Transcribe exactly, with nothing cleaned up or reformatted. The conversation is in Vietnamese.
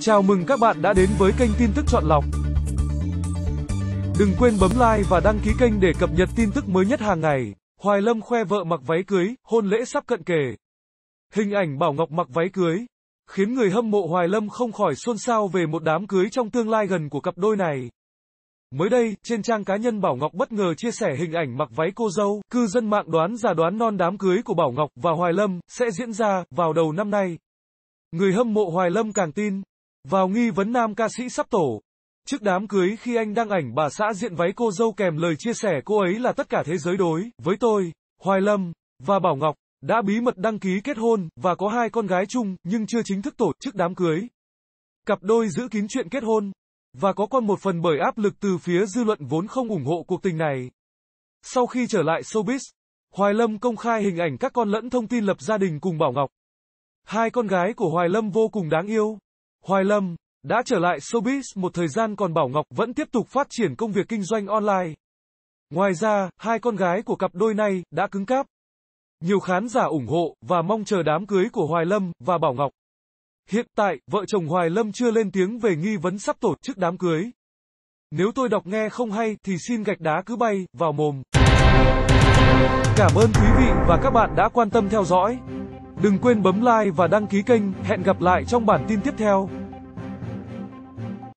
Chào mừng các bạn đã đến với kênh tin tức chọn lọc. Đừng quên bấm like và đăng ký kênh để cập nhật tin tức mới nhất hàng ngày. Hoài Lâm khoe vợ mặc váy cưới, hôn lễ sắp cận kề. Hình ảnh Bảo Ngọc mặc váy cưới khiến người hâm mộ Hoài Lâm không khỏi xôn xao về một đám cưới trong tương lai gần của cặp đôi này. Mới đây, trên trang cá nhân Bảo Ngọc bất ngờ chia sẻ hình ảnh mặc váy cô dâu, cư dân mạng đoán già đoán non đám cưới của Bảo Ngọc và Hoài Lâm sẽ diễn ra vào đầu năm nay. Người hâm mộ Hoài Lâm càng tin vào nghi vấn nam ca sĩ sắp tổ. Trước đám cưới, khi anh đăng ảnh bà xã diện váy cô dâu kèm lời chia sẻ cô ấy là tất cả thế giới đối với tôi, Hoài Lâm và Bảo Ngọc đã bí mật đăng ký kết hôn và có hai con gái chung nhưng chưa chính thức tổ chức đám cưới. Cặp đôi giữ kín chuyện kết hôn và có con một phần bởi áp lực từ phía dư luận vốn không ủng hộ cuộc tình này. Sau khi trở lại showbiz, Hoài Lâm công khai hình ảnh các con lẫn thông tin lập gia đình cùng Bảo Ngọc. Hai con gái của Hoài Lâm vô cùng đáng yêu. Hoài Lâm đã trở lại showbiz một thời gian còn Bảo Ngọc vẫn tiếp tục phát triển công việc kinh doanh online. Ngoài ra, hai con gái của cặp đôi này đã cứng cáp. Nhiều khán giả ủng hộ và mong chờ đám cưới của Hoài Lâm và Bảo Ngọc. Hiện tại, vợ chồng Hoài Lâm chưa lên tiếng về nghi vấn sắp tổ chức đám cưới. Nếu tôi đọc nghe không hay thì xin gạch đá cứ bay vào mồm. Cảm ơn quý vị và các bạn đã quan tâm theo dõi. Đừng quên bấm like và đăng ký kênh. Hẹn gặp lại trong bản tin tiếp theo.